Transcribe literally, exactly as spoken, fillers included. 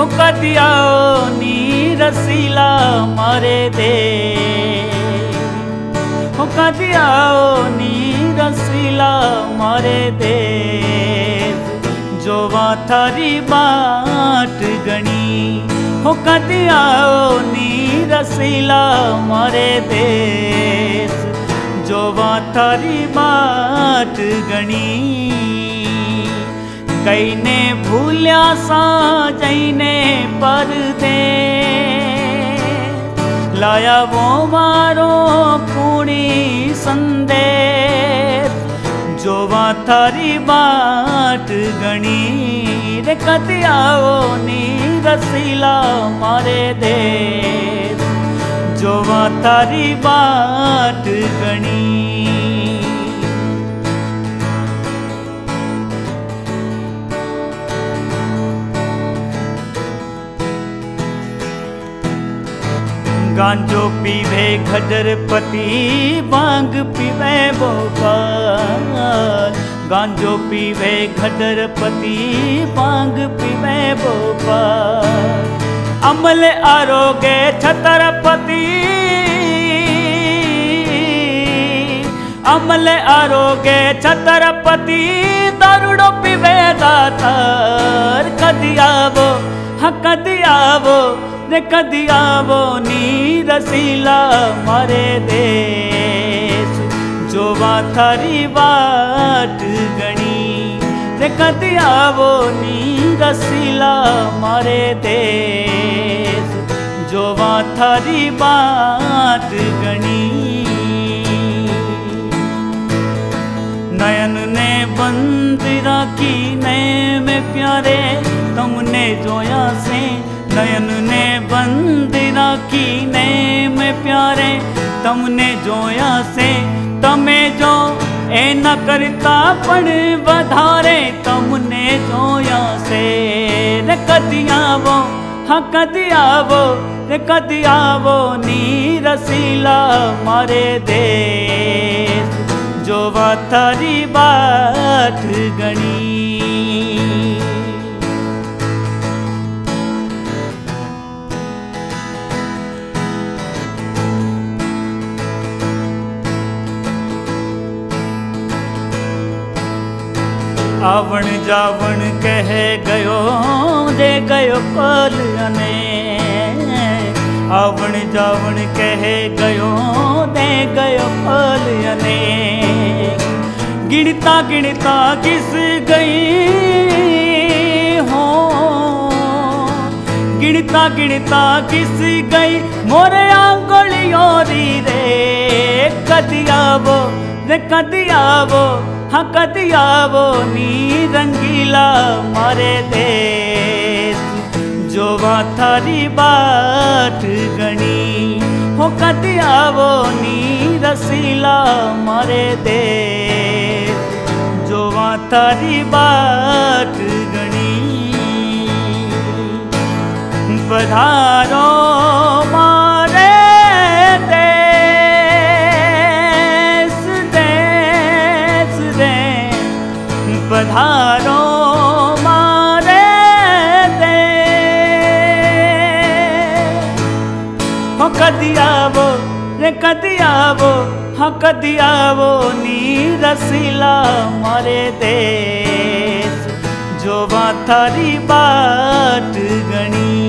मुकदिया रसीला मारे दे मुकदिया रसीला मारे दे जोवा थारी बाट गणी मुकदिया रसीला मारे दे जोवा थारी बाट गणी कईने भूलिया सा जईने पर दे लाया वो मारो पूरी संदेश जोवा थारी बाट गणी रे कतियाओ नी रसीला मारे दे जोवा थारी बाट गणी गांजो पीवे खजरपति भांग पीवे भोपाल गांजो पीवे खजरपति भांग पीवे भोपाल अमल आरोग्य छतरपति अमल आरोग्य छतरपति दारुड़ो पीवे दातार कदिया वो हाँ कदिया वो ने कदिया वो नी रसीला मारे देश जोवा थारी बाट गणी ने कदिया वो नी रसीला मारे देश जोवा थारी बाट गणी नयन ने बंद राखी नये में प्यारे तुमने जोया से नयन ने बंद राखी नैम प्यारे तुमने जोया से तमे जो ए न करता पण वधारे तुमने जोया से रे कदिया वो हाँ कदिया वो रे कदिया वो नी रसीला मारे दे जोवा थारी बाट गणी आवण जावण कह गयो दे गयो कल अने आवण जावण कह गयो दे गयो कल अने गिणता गिणता किस गई हो गिणता गिणता किस गई मोरे आंगलियों री रे कदिया वो रे कदिया वो हाँ कदिया वो नी रंगीला मारे देश जोवा थारी बाट गणी हो कदिया वो नी रसीला मारे देश जोवा थारी बाट गणी पधारो पधारो मारे दे हो कदिया वो रे कदिया वो हाँ कदिया वो नी रसीला मारे दे जोवा थारी बाट गणी।